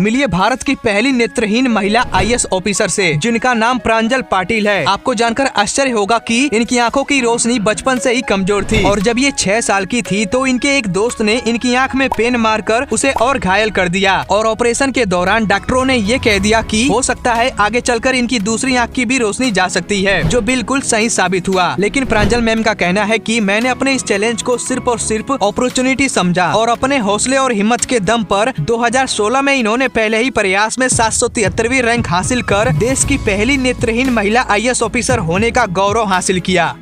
मिलिए भारत की पहली नेत्रहीन महिला IAS ऑफिसर से, जिनका नाम प्रांजल पाटिल है। आपको जानकर आश्चर्य होगा कि इनकी आंखों की रोशनी बचपन से ही कमजोर थी और जब ये 6 साल की थी तो इनके एक दोस्त ने इनकी आंख में पेन मारकर उसे और घायल कर दिया और ऑपरेशन के दौरान डॉक्टरों ने ये कह दिया कि हो सकता है आगे चलकर इनकी दूसरी आंख की भी रोशनी जा सकती है, जो बिल्कुल सही साबित हुआ। लेकिन प्रांजल मैम का कहना है कि मैंने अपने इस चैलेंज को सिर्फ और सिर्फ अपॉर्चुनिटी समझा और अपने हौसले और हिम्मत के दम पर 2016 में इन्होंने पहले ही प्रयास में 773वीं रैंक हासिल कर देश की पहली नेत्रहीन महिला IAS ऑफिसर होने का गौरव हासिल किया।